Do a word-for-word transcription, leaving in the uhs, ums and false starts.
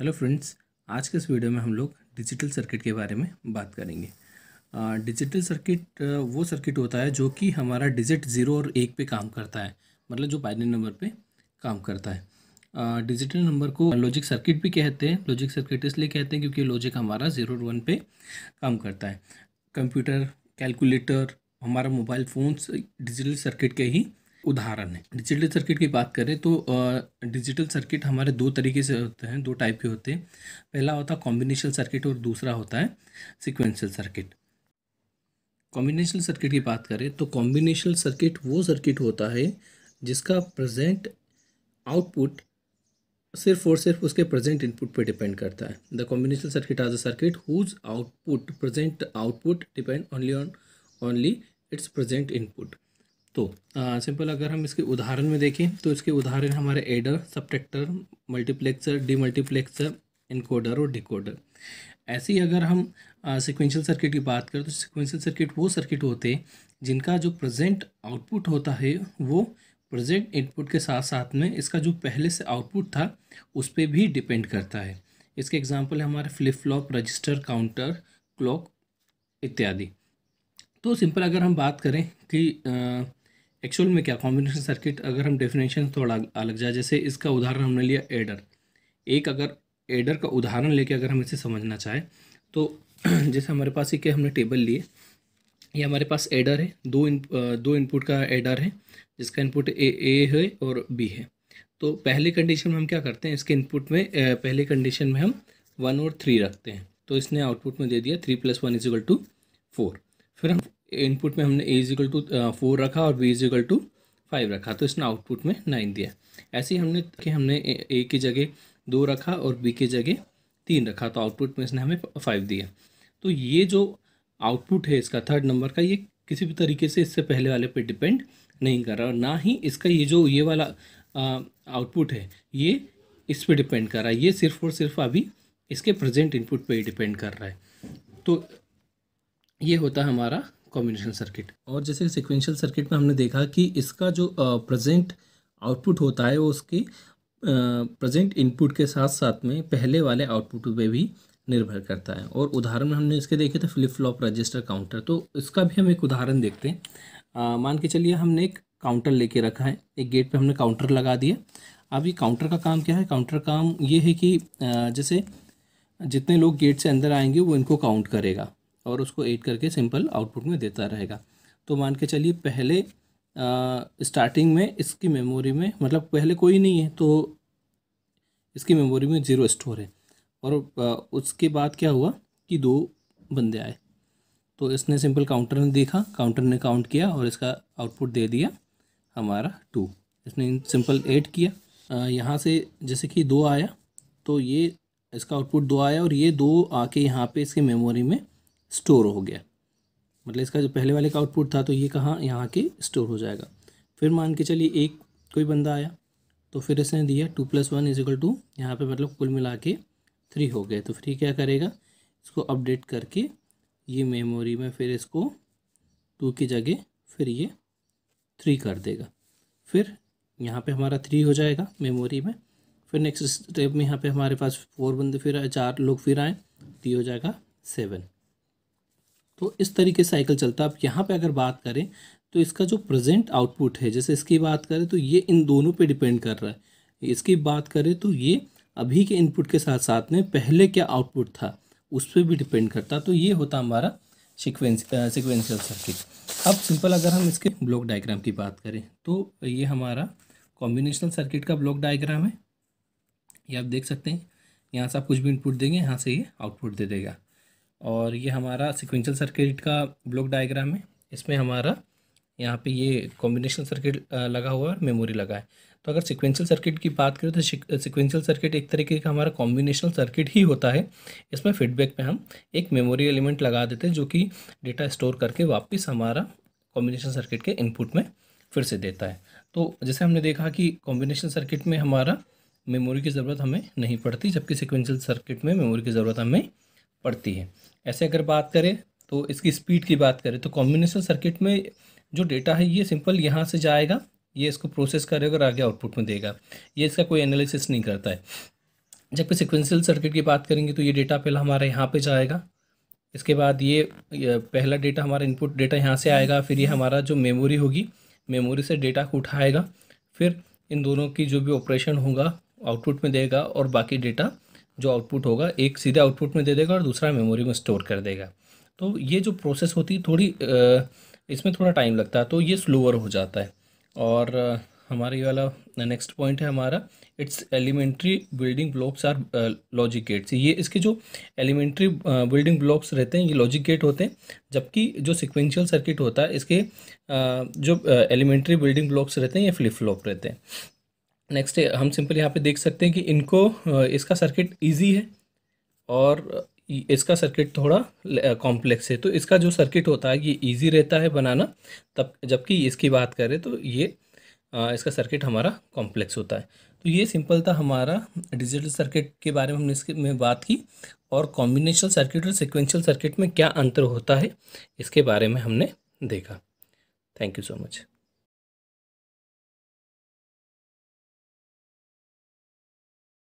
Hello friends, आज के इस वीडियो में हम लोग डिजिटल सर्किट के बारे में बात करेंगे। आ, डिजिटल सर्किट वो सर्किट होता है जो कि हमारा डिजिट ज़ीरो और एक पे काम करता है, मतलब जो बाइनरी नंबर पे काम करता है। आ, डिजिटल नंबर को लॉजिक सर्किट भी कहते हैं। लॉजिक सर्किट इसलिए कहते हैं क्योंकि लॉजिक हमारा ज़ीरो और वन पे काम करता है। कंप्यूटर, कैलकुलेटर, हमारा मोबाइल फ़ोन्स डिजिटल सर्किट के ही उदाहरण है। डिजिटल सर्किट की बात करें तो डिजिटल सर्किट हमारे दो तरीके से होते हैं, दो टाइप के होते हैं। पहला होता है कॉम्बिनेशनल सर्किट और दूसरा होता है सीक्वेंशियल सर्किट। कॉम्बिनेशनल सर्किट की बात करें तो कॉम्बिनेशनल सर्किट वो सर्किट होता है जिसका प्रेजेंट आउटपुट सिर्फ और सिर्फ उसके प्रेजेंट इनपुट पर डिपेंड करता है। The combinational circuit are the circuit whose output present output depend only on only its present input. तो सिंपल अगर हम इसके उदाहरण में देखें तो इसके उदाहरण हमारे adder, subtractor, multiplexer, demultiplexer, encoder और डिकोडर। ऐसे ही अगर हम सीक्वेंशियल सर्किट की बात करें तो सीक्वेंशियल सर्किट वो सर्किट होते हैं जिनका जो प्रेजेंट आउटपुट होता है वो प्रेजेंट इनपुट के साथ साथ में इसका जो पहले से आउटपुट था उस पर भी डिपेंड करता है। इसके एग्जाम्पल है हमारे flip flop, register, counter, clock इत्यादि। तो सिंपल अगर हम बात करें कि आ, एक्चुअल में क्या कॉम्बिनेशन सर्किट, अगर हम डेफिनेशन थोड़ा अलग जाए। जैसे इसका उदाहरण हमने लिया एडर। एक अगर एडर का उदाहरण लेके अगर हम इसे समझना चाहें तो जैसे हमारे पास ये क्या हमने टेबल लिए, ये हमारे पास एडर है। दो इन, दो इनपुट का एडर है जिसका इनपुट ए ए है और बी है। तो पहले कंडीशन में हम क्या करते हैं, इसके इनपुट में पहले कंडीशन में हम वन और थ्री रखते हैं। तो इसने आउटपुट में दे दिया three plus one is equal to four. फिर हम इनपुट में हमने A is equal to four रखा और B is equal to five रखा, तो इसने आउटपुट में नाइन दिया। ऐसे ही हमने कि हमने ए की जगह दो रखा और बी की जगह तीन रखा तो आउटपुट में इसने हमें फाइव दिया। तो ये जो आउटपुट है इसका थर्ड नंबर का, ये किसी भी तरीके से इससे पहले वाले पे डिपेंड नहीं कर रहा, और ना ही इसका ये जो ये वाला आउटपुट है ये इस पर डिपेंड कर रहा है। ये सिर्फ और सिर्फ अभी इसके प्रेजेंट इनपुट पर ही डिपेंड कर रहा है। तो ये होता है हमारा कॉम्बिनेशन सर्किट। और जैसे सीक्वेंशियल सर्किट में हमने देखा कि इसका जो प्रेजेंट आउटपुट होता है वो उसके प्रेजेंट इनपुट के साथ साथ में पहले वाले आउटपुट पे भी निर्भर करता है। और उदाहरण में हमने इसके देखे थे फ्लिप फ्लॉप, रजिस्टर, काउंटर। तो इसका भी हम एक उदाहरण देखते हैं। मान के चलिए हमने एक काउंटर लेके रखा है, एक गेट पर हमने काउंटर लगा दिया। अब ये काउंटर का काम क्या है? काउंटर का काम ये है कि जैसे जितने लोग गेट से अंदर आएंगे वो इनको काउंट करेगा और उसको ऐड करके सिंपल आउटपुट में देता रहेगा। तो मान के चलिए पहले आ, स्टार्टिंग में इसकी मेमोरी में, मतलब पहले कोई नहीं है तो इसकी मेमोरी में ज़ीरो स्टोर है, और आ, उसके बाद क्या हुआ कि दो बंदे आए तो इसने सिंपल काउंटर ने देखा, काउंटर ने काउंट किया और इसका आउटपुट दे दिया हमारा टू। इसने सिंपल ऐड किया यहाँ से, जैसे कि दो आया तो ये इसका आउटपुट दो आया और ये दो आके यहाँ पर इसकी मेमोरी में स्टोर हो गया, मतलब इसका जो पहले वाले का आउटपुट था तो ये कहाँ यहाँ के स्टोर हो जाएगा। फिर मान के चलिए एक कोई बंदा आया तो फिर इसने दिया two plus one is equal to, two पर मतलब कुल मिला के थ्री हो गए। तो फिर क्या करेगा, इसको अपडेट करके ये मेमोरी में फिर इसको टू की जगह फिर ये थ्री कर देगा। फिर यहाँ पे हमारा थ्री हो जाएगा मेमोरी में। फिर नेक्स्ट स्टेप में यहाँ पर हमारे पास फोर बंदे फिर आए, चार लोग फिर आए, ये हो जाएगा सेवन। तो इस तरीके से साइकिल चलता है। अब यहाँ पे अगर बात करें तो इसका जो प्रेजेंट आउटपुट है, जैसे इसकी बात करें तो ये इन दोनों पे डिपेंड कर रहा है। इसकी बात करें तो ये अभी के इनपुट के साथ साथ में पहले क्या आउटपुट था उस पर भी डिपेंड करता। तो ये होता हमारा सीक्वेंस सीक्वेंशियल सर्किट। अब सिंपल अगर हम इसके ब्लॉक डायग्राम की बात करें तो ये हमारा कॉम्बिनेशनल सर्किट का ब्लॉक डायग्राम है। ये आप देख सकते हैं, यहाँ से आप कुछ भी इनपुट देंगे यहाँ से ये आउटपुट दे देगा। और ये हमारा सीक्वेंशियल सर्किट का ब्लॉक डायग्राम है। इसमें हमारा यहाँ पे ये कॉम्बिनेशन सर्किट लगा हुआ है, मेमोरी लगा है। तो अगर सीक्वेंशियल सर्किट की बात करें तो सीक्वेंशियल सर्किट एक तरीके का हमारा कॉम्बिनेशन सर्किट ही होता है। इसमें फीडबैक पे हम एक मेमोरी एलिमेंट लगा देते हैं जो कि डेटा स्टोर करके वापस हमारा कॉम्बिनेशन सर्किट के इनपुट में फिर से देता है। तो जैसे हमने देखा कि कॉम्बिनेशन सर्किट में हमारा मेमोरी की ज़रूरत हमें नहीं पड़ती, जबकि सीक्वेंशियल सर्किट में मेमोरी की ज़रूरत हमें पड़ती है। ऐसे अगर बात करें तो इसकी स्पीड की बात करें तो कॉम्बिनेशन सर्किट में जो डेटा है ये सिंपल यहाँ से जाएगा, ये इसको प्रोसेस करेगा और आगे आउटपुट में देगा। ये इसका कोई एनालिसिस नहीं करता है। जबकि सिक्वेंशियल सर्किट की बात करेंगे तो ये डेटा पहला हमारे यहाँ पे जाएगा, इसके बाद ये, ये पहला डेटा हमारा इनपुट डेटा यहाँ से आएगा, फिर ये हमारा जो मेमोरी होगी मेमोरी से डेटा को उठाएगा, फिर इन दोनों की जो भी ऑपरेशन होगा आउटपुट में देगा और बाकी डेटा जो आउटपुट होगा एक सीधा आउटपुट में दे देगा और दूसरा मेमोरी में स्टोर कर देगा। तो ये जो प्रोसेस होती है थोड़ी इसमें थोड़ा टाइम लगता है तो ये स्लोअर हो जाता है। और हमारा ये वाला नेक्स्ट पॉइंट है हमारा its elementary building blocks are logic gates. ये इसके जो एलिमेंट्री बिल्डिंग ब्लॉक्स रहते हैं ये लॉजिक गेट होते हैं, जबकि जो सिक्वेंशियल सर्किट होता है इसके जो एलिमेंट्री बिल्डिंग ब्लॉक्स रहते हैं ये फ्लिप फ्लॉप रहते हैं। नेक्स्ट हम सिंपल यहाँ पे देख सकते हैं कि इनको इसका सर्किट ईजी है और इसका सर्किट थोड़ा कॉम्प्लेक्स है। तो इसका जो सर्किट होता है ये ईजी रहता है बनाना, तब जबकि इसकी बात करें तो ये इसका सर्किट हमारा कॉम्प्लेक्स होता है। तो ये सिंपल था हमारा डिजिटल सर्किट के बारे में हमने इसके में बात की, और कॉम्बिनेशनल सर्किट और सिक्वेंशियल सर्किट में क्या अंतर होता है इसके बारे में हमने देखा। Thank you so much.